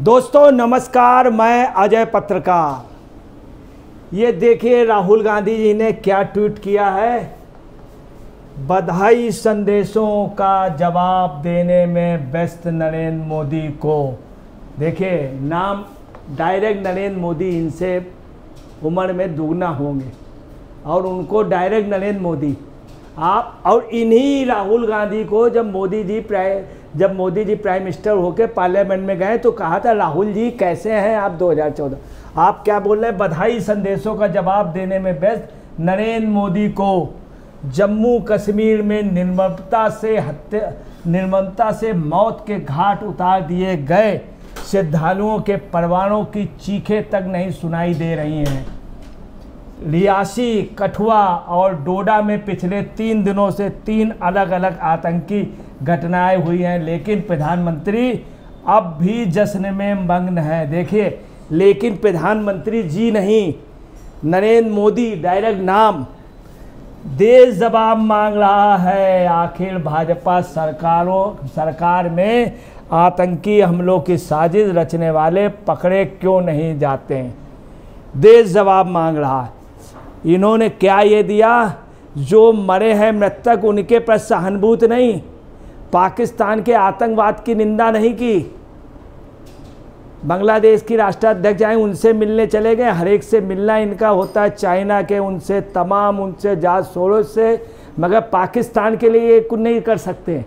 दोस्तों नमस्कार, मैं अजय पत्रकार। ये देखिए राहुल गांधी जी ने क्या ट्वीट किया है। बधाई संदेशों का जवाब देने में व्यस्त नरेंद्र मोदी को। देखिए नाम डायरेक्ट नरेंद्र मोदी, इनसे उम्र में दुगना होंगे और उनको डायरेक्ट नरेंद्र मोदी आप, और इन्हीं राहुल गांधी को जब मोदी जी प्राइम मिनिस्टर होकर पार्लियामेंट में गए तो कहा था राहुल जी कैसे हैं आप 2014, आप क्या बोल रहे हैं, बधाई संदेशों का जवाब देने में व्यस्त नरेंद्र मोदी को। जम्मू कश्मीर में निर्ममता से मौत के घाट उतार दिए गए श्रद्धालुओं के परिवारों की चीखें तक नहीं सुनाई दे रही हैं। रियासी, कठुआ और डोडा में पिछले 3 दिनों से 3 अलग अलग आतंकी घटनाएं हुई हैं, लेकिन प्रधानमंत्री अब भी जश्न में मग्न हैं। देखिए, लेकिन प्रधानमंत्री जी नहीं, नरेंद्र मोदी डायरेक्ट नाम। देश जवाब मांग रहा है, आखिर भाजपा सरकार में आतंकी हमलों की साजिश रचने वाले पकड़े क्यों नहीं जाते हैं? देश जवाब मांग रहा है। इन्होंने क्या ये दिया, जो मरे हैं मृतक उनके पर सहानुभूति नहीं, पाकिस्तान के आतंकवाद की निंदा नहीं की, बांग्लादेश की राष्ट्राध्यक्ष आए उनसे मिलने चले गए, हर एक से मिलना इनका होता है, चाइना के उनसे तमाम, उनसे जाज सोरोस से, मगर पाकिस्तान के लिए ये कुछ नहीं कर सकते।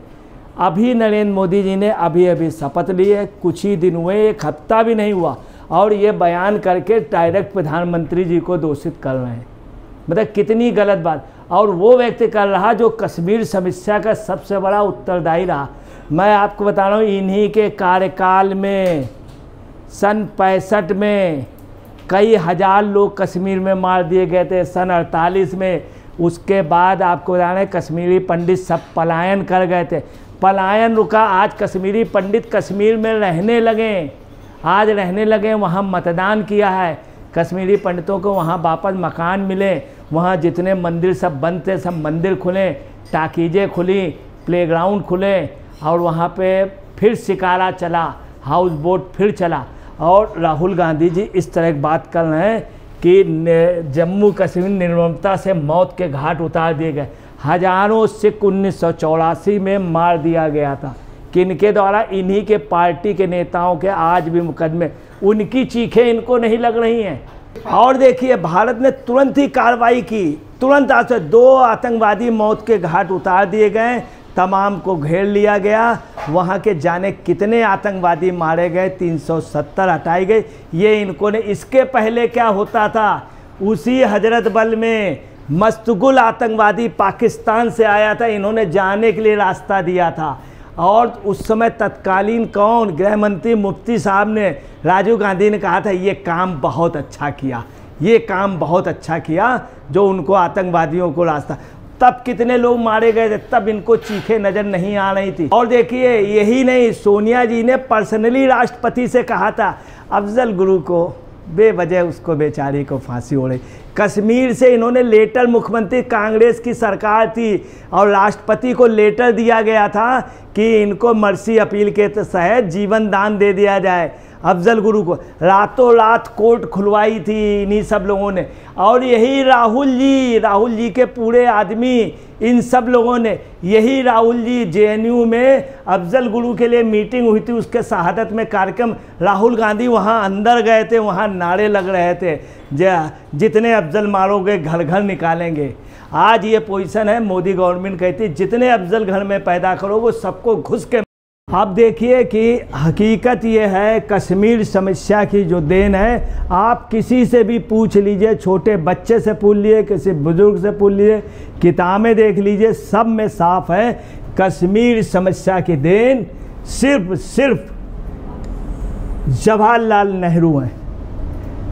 अभी नरेंद्र मोदी जी ने अभी शपथ ली है, कुछ ही दिन हुए, 1 हफ्ता भी नहीं हुआ, और ये बयान करके डायरेक्ट प्रधानमंत्री जी को दोषित कर रहे हैं। मतलब कितनी गलत बात, और वो व्यक्ति कर रहा जो कश्मीर समस्या का सबसे बड़ा उत्तरदायी रहा। मैं आपको बता रहा हूँ, इन्हीं के कार्यकाल में सन 65 में कई हज़ार लोग कश्मीर में मार दिए गए थे, सन 48 में, उसके बाद आपको बता रहे हैं कश्मीरी पंडित सब पलायन कर गए थे, पलायन रुका, आज कश्मीरी पंडित कश्मीर में रहने लगे, आज रहने लगे, वहाँ मतदान किया है, कश्मीरी पंडितों को वहाँ वापस मकान मिले, वहाँ जितने मंदिर सब बंद थे सब मंदिर खुले, टाकीजें खुली, प्लेग्राउंड खुले, और वहाँ पे फिर शिकारा चला, हाउस बोट फिर चला। और राहुल गांधी जी इस तरह की बात कर रहे हैं कि जम्मू कश्मीर निर्ममता से मौत के घाट उतार दिए गए, हज़ारों सिख 1984 में मार दिया गया था, किनके द्वारा, इन्हीं के पार्टी के नेताओं के आज भी मुकदमे, उनकी चीखें इनको नहीं लग रही हैं। और देखिए भारत ने तुरंत ही कार्रवाई की, तुरंत आज 2 आतंकवादी मौत के घाट उतार दिए गए, तमाम को घेर लिया गया, वहाँ के जाने कितने आतंकवादी मारे गए, 370 हटाई गई। ये इनको ने, इसके पहले क्या होता था, उसी हजरतबल में मस्तगुल आतंकवादी पाकिस्तान से आया था, इन्होंने जाने के लिए रास्ता दिया था, और उस समय तत्कालीन कौन, गृह मंत्री मुफ्ती साहब ने, राजीव गांधी ने कहा था ये काम बहुत अच्छा किया, ये काम बहुत अच्छा किया जो उनको आतंकवादियों को रास्ता, तब कितने लोग मारे गए थे, तब इनको चीखे नज़र नहीं आ रही थी। और देखिए यही नहीं, सोनिया जी ने पर्सनली राष्ट्रपति से कहा था अफजल गुरु को बेवजह उसको बेचारी को फांसी हो रही, कश्मीर से इन्होंने लेटर, मुख्यमंत्री कांग्रेस की सरकार थी और राष्ट्रपति को लेटर दिया गया था कि इनको मर्सी अपील के तहत जीवन दान दे दिया जाए अफजल गुरु को, रातों रात कोर्ट खुलवाई थी इन्हीं सब लोगों ने। और यही राहुल जी के पूरे आदमी, इन सब लोगों ने, यही राहुल जी JNU में अफजल गुरु के लिए मीटिंग हुई थी, उसके शहादत में कार्यक्रम, राहुल गांधी वहाँ अंदर गए थे, वहाँ नारे लग रहे थे, जितने अफजल मारोगे घर घर निकालेंगे। आज ये पोजीशन है, मोदी गवर्नमेंट कहती जितने अफजल घर में पैदा करो वो सबको घुस के। आप देखिए कि हकीकत ये है, कश्मीर समस्या की जो देन है, आप किसी से भी पूछ लीजिए, छोटे बच्चे से पूछ लीजिए, किसी बुज़ुर्ग से पूछ लीजिए, किताबें देख लीजिए, सब में साफ है कश्मीर समस्या की देन सिर्फ जवाहरलाल नेहरू हैं।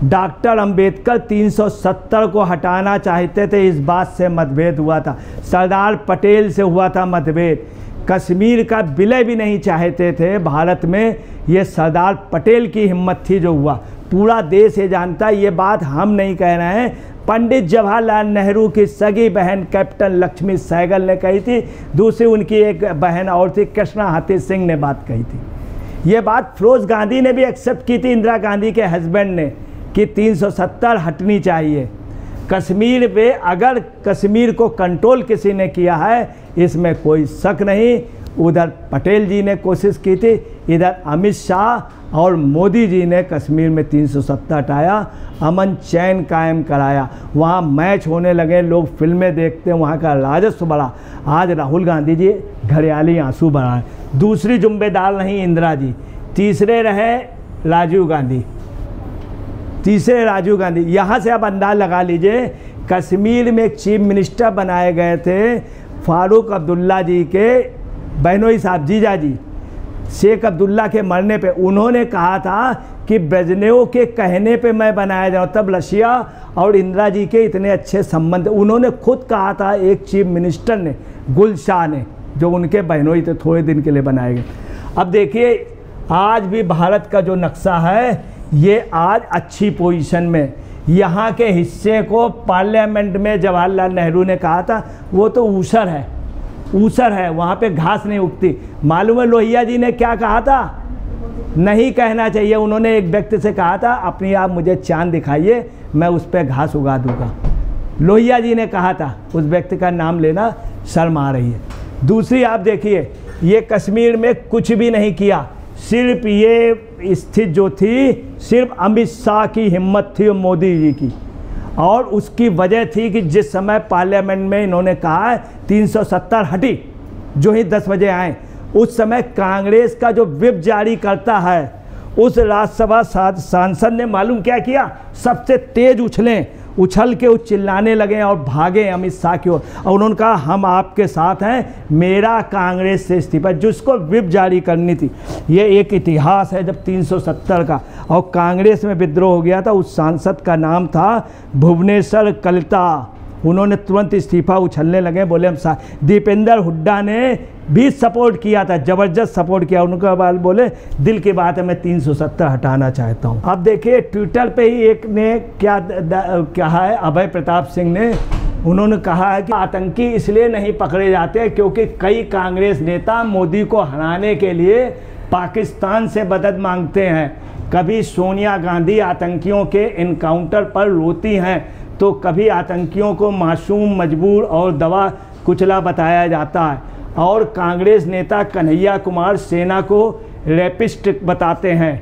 डॉक्टर अंबेडकर 370 को हटाना चाहते थे, इस बात से मतभेद हुआ था, सरदार पटेल से हुआ था मतभेद, कश्मीर का विलय भी नहीं चाहते थे भारत में, ये सरदार पटेल की हिम्मत थी जो हुआ, पूरा देश ये जानता है, ये बात हम नहीं कह रहे हैं, पंडित जवाहरलाल नेहरू की सगी बहन कैप्टन लक्ष्मी सहगल ने कही थी, दूसरी उनकी एक बहन और थी कृष्णा हते सिंह ने बात कही थी। ये बात फिरोज़ गांधी ने भी एक्सेप्ट की थी, इंदिरा गांधी के हस्बैंड ने, कि 370 हटनी चाहिए। कश्मीर पे अगर कश्मीर को कंट्रोल किसी ने किया है इसमें कोई शक नहीं। उधर पटेल जी ने कोशिश की थी, इधर अमित शाह और मोदी जी ने कश्मीर में 370 हटाया, अमन चैन कायम कराया, वहाँ मैच होने लगे, लोग फिल्में देखते, वहाँ का राजस्व बढ़ा। आज राहुल गांधी जी घरेलू आंसू बढ़ाएं। दूसरी जुम्मेदार नहीं इंदिरा जी, तीसरे रहे राजीव गांधी, तीसरे राजीव गांधी। यहाँ से आप अंदाज़ लगा लीजिए, कश्मीर में एक चीफ मिनिस्टर बनाए गए थे फारूक अब्दुल्ला जी के बहनोई साहब, जीजा जी, शेख अब्दुल्ला के मरने पे उन्होंने कहा था कि ब्रेजनेव के कहने पे मैं बनाया जाऊँ। तब रशिया और इंदिरा जी के इतने अच्छे संबंध, उन्होंने खुद कहा था, एक चीफ मिनिस्टर ने, गुलशाह ने, जो उनके बहनोई थे, थोड़े दिन के लिए बनाए गए। अब देखिए आज भी भारत का जो नक्शा है ये आज अच्छी पोजीशन में, यहाँ के हिस्से को पार्लियामेंट में जवाहरलाल नेहरू ने कहा था वो तो ऊसर है, ऊसर है, वहाँ पे घास नहीं उगती। मालूम है लोहिया जी ने क्या कहा था? नहीं कहना चाहिए। उन्होंने एक व्यक्ति से कहा था अपनी आप मुझे चाँद दिखाइए मैं उस पर घास उगा दूँगा। लोहिया जी ने कहा था, उस व्यक्ति का नाम लेना शर्म आ रही है। दूसरी आप देखिए, ये कश्मीर में कुछ भी नहीं किया, सिर्फ ये स्थिति जो थी सिर्फ अमित शाह की हिम्मत थी और मोदी जी की, और उसकी वजह थी कि जिस समय पार्लियामेंट में इन्होंने कहा है 370 हटी, जो ही 10 बजे आए, उस समय कांग्रेस का जो व्हिप जारी करता है उस राज्यसभा सांसद ने मालूम क्या किया, सबसे तेज उछले, उछल के वो चिल्लाने लगे और भागे अमित शाह की ओर, और उन्होंने कहा हम आपके साथ हैं, मेरा कांग्रेस से इस्तीफा, जिसको व्हिप जारी करनी थी। ये एक इतिहास है जब 370 का, और कांग्रेस में विद्रोह हो गया था। उस सांसद का नाम था भुवनेश्वर कल्ता, उन्होंने तुरंत इस्तीफा, उछलने लगे, बोले हम साथ। दीपेंद्र हुड्डा ने भी सपोर्ट किया था, ज़बरदस्त सपोर्ट किया, उनका बाल बोले दिल की बात है मैं 370 हटाना चाहता हूँ। अब देखिए ट्विटर पे ही एक ने क्या कहा है, अभय प्रताप सिंह ने, उन्होंने कहा है कि आतंकी इसलिए नहीं पकड़े जाते क्योंकि कई कांग्रेस नेता मोदी को हराने के लिए पाकिस्तान से मदद मांगते हैं। कभी सोनिया गांधी आतंकियों के इनकाउंटर पर रोती हैं तो कभी आतंकियों को मासूम, मजबूर और दवा कुचला बताया जाता है, और कांग्रेस नेता कन्हैया कुमार सेना को रेपिस्ट बताते हैं।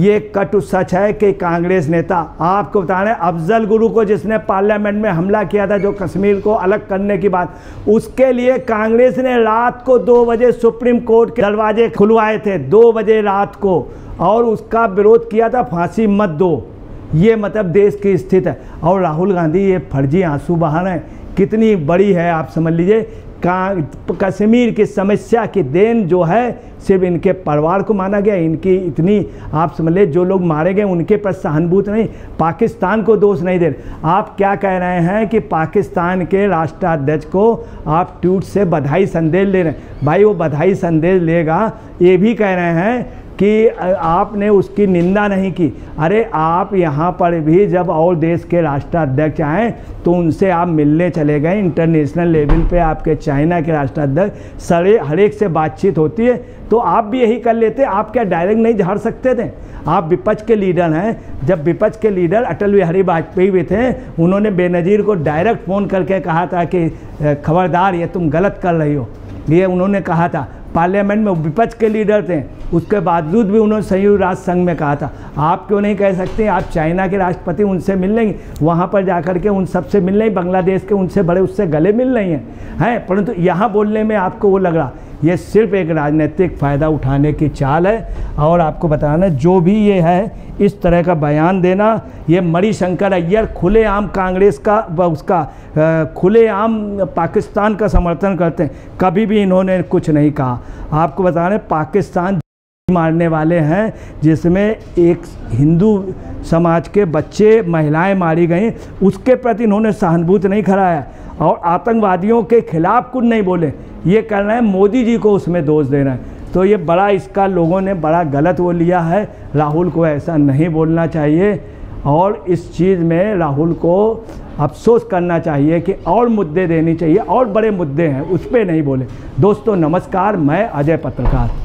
ये कटु सच है कि कांग्रेस नेता, आपको बता रहे हैं, अफजल गुरु को जिसने पार्लियामेंट में हमला किया था, जो कश्मीर को अलग करने की बात, उसके लिए कांग्रेस ने रात को 2 बजे सुप्रीम कोर्ट के दरवाजे खुलवाए थे, 2 बजे रात को, और उसका विरोध किया था, फांसी मत दो। ये मतलब देश की स्थिति है। और राहुल गांधी ये फर्जी आंसू बहा रहे हैं, कितनी बड़ी है आप समझ लीजिए। कश्मीर की समस्या की देन जो है सिर्फ इनके परिवार को माना गया, इनकी इतनी आप समझ लीजिए, जो लोग मारे गए उनके पर सहानुभूति नहीं, पाकिस्तान को दोष नहीं दे। आप क्या कह रहे हैं कि पाकिस्तान के राष्ट्राध्यक्ष को आप ट्वीट से बधाई संदेश ले रहे हैं, भाई वो बधाई संदेश लेगा। ये भी कह रहे हैं कि आपने उसकी निंदा नहीं की, अरे आप यहाँ पर भी जब और देश के राष्ट्राध्यक्ष आए तो उनसे आप मिलने चले गए, इंटरनेशनल लेवल पे आपके चाइना के राष्ट्राध्यक्ष सारे हर एक से बातचीत होती है, तो आप भी यही कर लेते। आप क्या डायरेक्ट नहीं झाड़ सकते थे? आप विपक्ष के लीडर हैं, जब विपक्ष के लीडर अटल बिहारी वाजपेयी भी थे, उन्होंने बेनज़ीर को डायरेक्ट फ़ोन करके कहा था कि खबरदार ये तुम गलत कर रही हो, ये उन्होंने कहा था। पार्लियामेंट में विपक्ष के लीडर थे, उसके बावजूद भी उन्होंने संयुक्त राष्ट्र संघ में कहा था। आप क्यों नहीं कह सकते? आप चाइना के राष्ट्रपति, उनसे मिल लेंगे, वहाँ पर जाकर के उन सबसे मिल लेंगे, बांग्लादेश के उनसे बड़े उससे गले मिल रही हैं, परंतु यहाँ बोलने में आपको वो लग रहा। ये सिर्फ एक राजनीतिक फ़ायदा उठाने की चाल है। और आपको बताना, जो भी ये है इस तरह का बयान देना, ये मणिशंकर अय्यर खुलेआम कांग्रेस का उसका खुलेआम पाकिस्तान का समर्थन करते हैं, कभी भी इन्होंने कुछ नहीं कहा। आपको बताना, पाकिस्तान मारने वाले हैं, जिसमें एक हिंदू समाज के बच्चे, महिलाएं मारी गई, उसके प्रति इन्होंने सहानुभूति नहीं कराया, और आतंकवादियों के खिलाफ कुछ नहीं बोले। ये कर रहे हैं मोदी जी को उसमें दोष देना है, तो ये बड़ा, इसका लोगों ने बड़ा गलत वो लिया है। राहुल को ऐसा नहीं बोलना चाहिए, और इस चीज़ में राहुल को अफसोस करना चाहिए कि और मुद्दे देने चाहिए, और बड़े मुद्दे हैं उस पर नहीं बोले। दोस्तों नमस्कार, मैं अजय पत्रकार।